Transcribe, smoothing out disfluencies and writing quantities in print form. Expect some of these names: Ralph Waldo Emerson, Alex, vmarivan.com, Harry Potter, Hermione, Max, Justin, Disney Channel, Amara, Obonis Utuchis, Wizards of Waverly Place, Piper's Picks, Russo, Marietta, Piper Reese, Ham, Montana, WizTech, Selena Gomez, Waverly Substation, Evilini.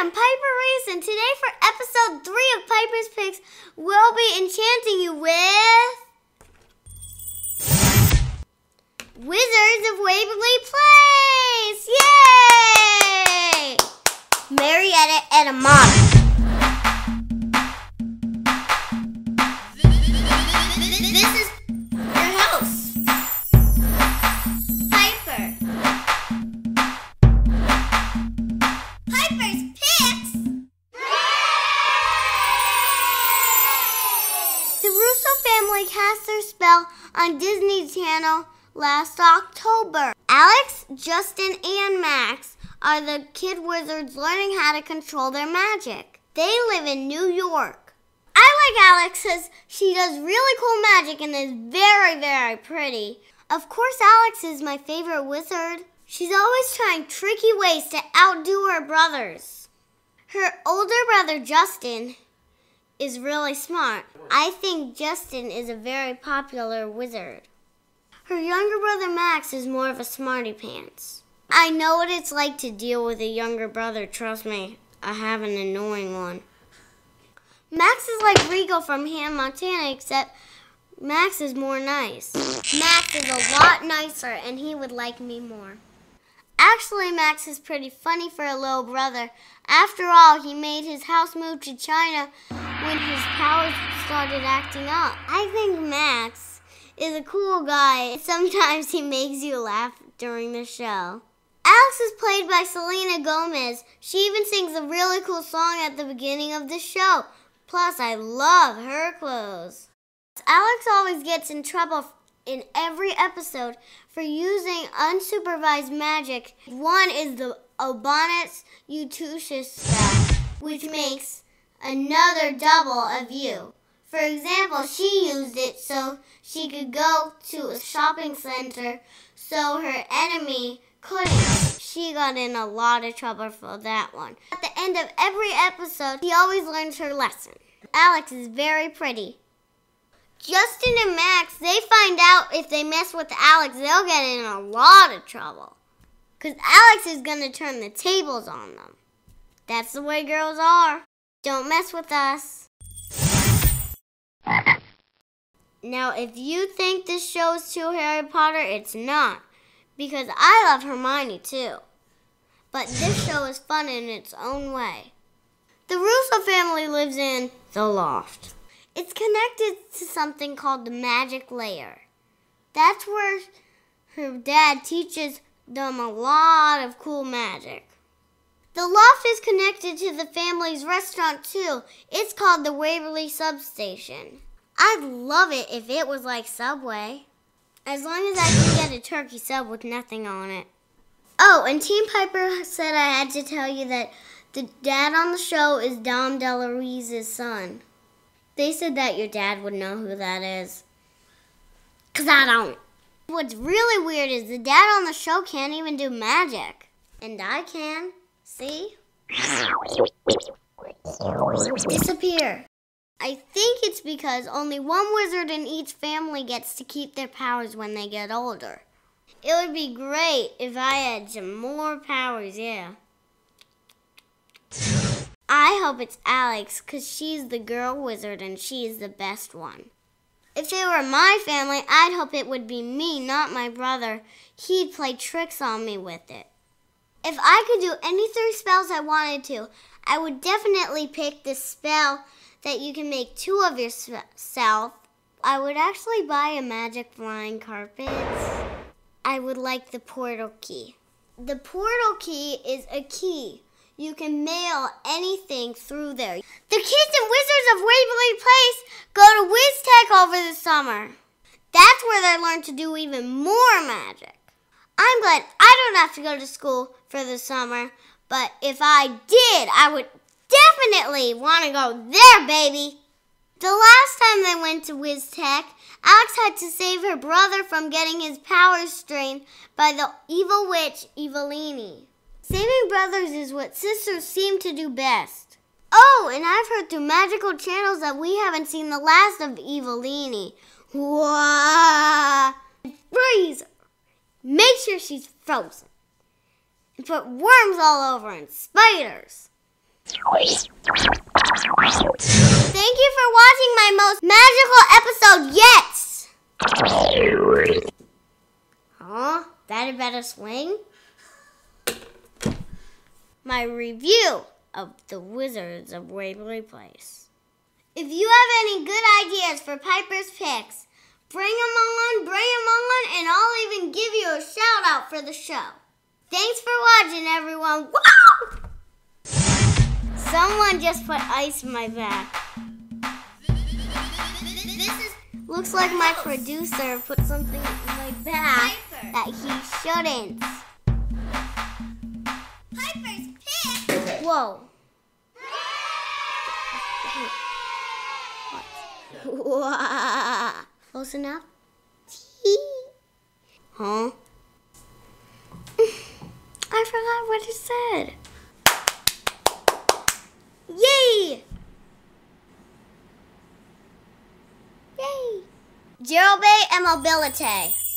I am Piper Reese, and today for episode 3 of Piper's Picks, we'll be enchanting you with Wizards of Waverly Place! Yay! Marietta and Amara. This is your house, Piper. Piper's Picks! The Russo family cast their spell on Disney Channel last October. Alex, Justin, and Max are the kid wizards learning how to control their magic. They live in New York. I like Alex because she does really cool magic and is very, very pretty. Of course, Alex is my favorite wizard. She's always trying tricky ways to outdo her brothers. Her older brother, Justin, is really smart. I think Justin is a very popular wizard. Her younger brother, Max, is more of a smarty pants. I know what it's like to deal with a younger brother, trust me. I have an annoying one. Max is like Rigo from Ham, Montana, except Max is more nice. Max is a lot nicer, and he would like me more. Actually, Max is pretty funny for a little brother. After all, he made his house move to China when his powers started acting up. I think Max is a cool guy. Sometimes he makes you laugh during the show. Alex is played by Selena Gomez. She even sings a really cool song at the beginning of the show. Plus, I love her clothes. Alex always gets in trouble in every episode for using unsupervised magic. One is the Obonis Utuchis spell, which makes another double of you. For example, she used it so she could go to a shopping center so her enemy couldn't. She got in a lot of trouble for that one. At the end of every episode, she always learns her lesson. Alex is very pretty. Justin and Max, they find out if they mess with Alex, they'll get in a lot of trouble. Because Alex is going to turn the tables on them. That's the way girls are. Don't mess with us. Now, if you think this show is too Harry Potter, it's not. Because I love Hermione, too. But this show is fun in its own way. The Russo family lives in the loft. It's connected to something called the magic layer. That's where her dad teaches them a lot of cool magic. The loft is connected to the family's restaurant too. It's called the Waverly Substation. I'd love it if it was like Subway. As long as I can get a turkey sub with nothing on it. Oh, and Team Piper said I had to tell you that the dad on the show is Dom DeLuise's son. They said that your dad would know who that is. Because I don't. What's really weird is the dad on the show can't even do magic. And I can. See? Disappear. I think it's because only one wizard in each family gets to keep their powers when they get older. It would be great if I had some more powers, yeah. I hope it's Alex, because she's the girl wizard and she's the best one. If it were my family, I'd hope it would be me, not my brother. He'd play tricks on me with it. If I could do any 3 spells I wanted to, I would definitely pick this spell that you can make 2 of yourself. I would actually buy a magic flying carpet. I would like the portal key. The portal key is a key. You can mail anything through there. The kids and Wizards of Waverly Place go to WizTech over the summer. That's where they learn to do even more magic. I'm glad I don't have to go to school for the summer, but if I did, I would definitely want to go there, baby. The last time they went to WizTech, Alex had to save her brother from getting his powers strained by the evil witch, Evilini. Saving brothers is what sisters seem to do best. Oh, and I've heard through magical channels that we haven't seen the last of Evilini. Whoa! Freeze her. Make sure she's frozen. And put worms all over and spiders. Thank you for watching my most magical episode yet! Huh? That a better swing? My review of The Wizards of Waverly Place. If you have any good ideas for Piper's Picks, bring them on, and I'll even give you a shout out for the show. Thanks for watching, everyone. Wow! Someone just put ice in my back. This looks like my producer put something in my back that he shouldn't. Piper's Picks! Whoa. What? Close enough? Huh? I forgot what it said. Yay! Yay! Geralbate and mobility.